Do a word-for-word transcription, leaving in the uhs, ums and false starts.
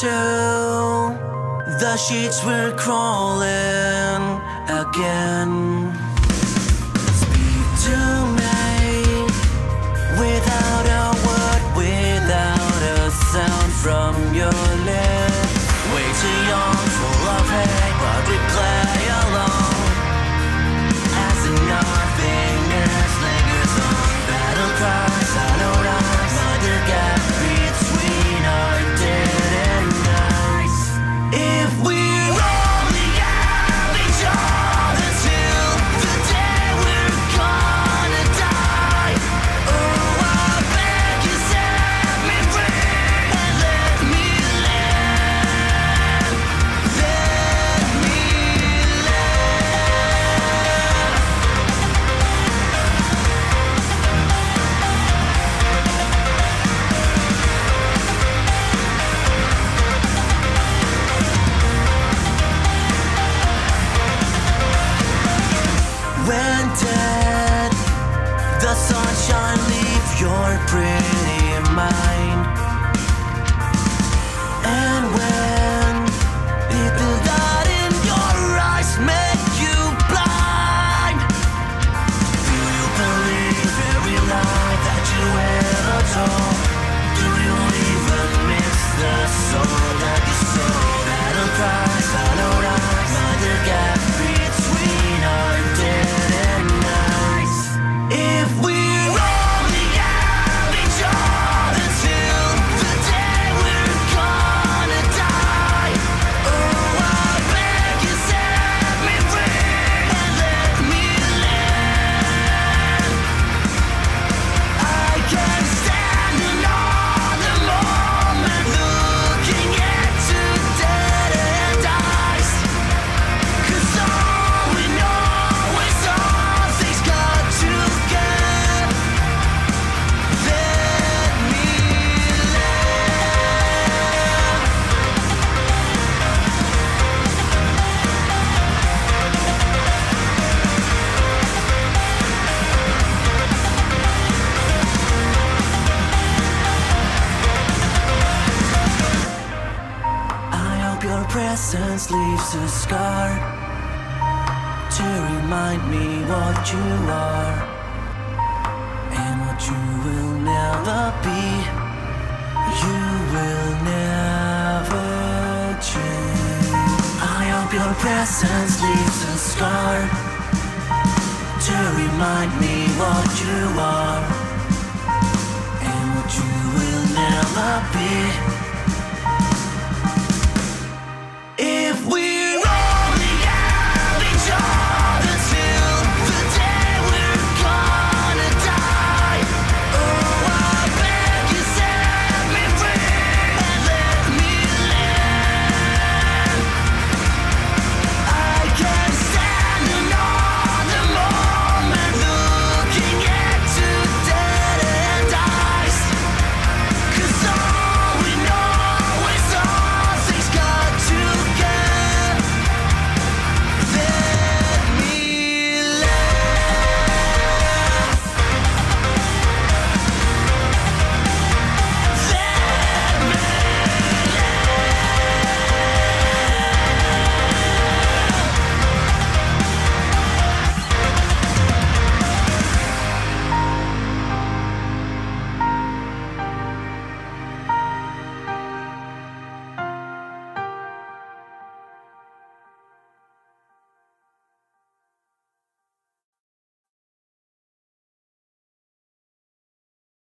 too. The sheets were crawling again. Speak to me without a word, without a sound from your lips. Way too young for love, hate, but we play along as if nothing else lingers on. Battle cries, hollow eyes, mother gap between our dead eyes. If we your pretty mind, and when people that in your eyes make you blind, do you believe every lie that you ever told? Do you even miss the soul that you sold? Battle cries, hollow eyes, mother gap between our dead eyes. If we presence leaves a scar to remind me what you are and what you will never be. You will never change. I hope your presence leaves a scar to remind me what you are and what you will never be.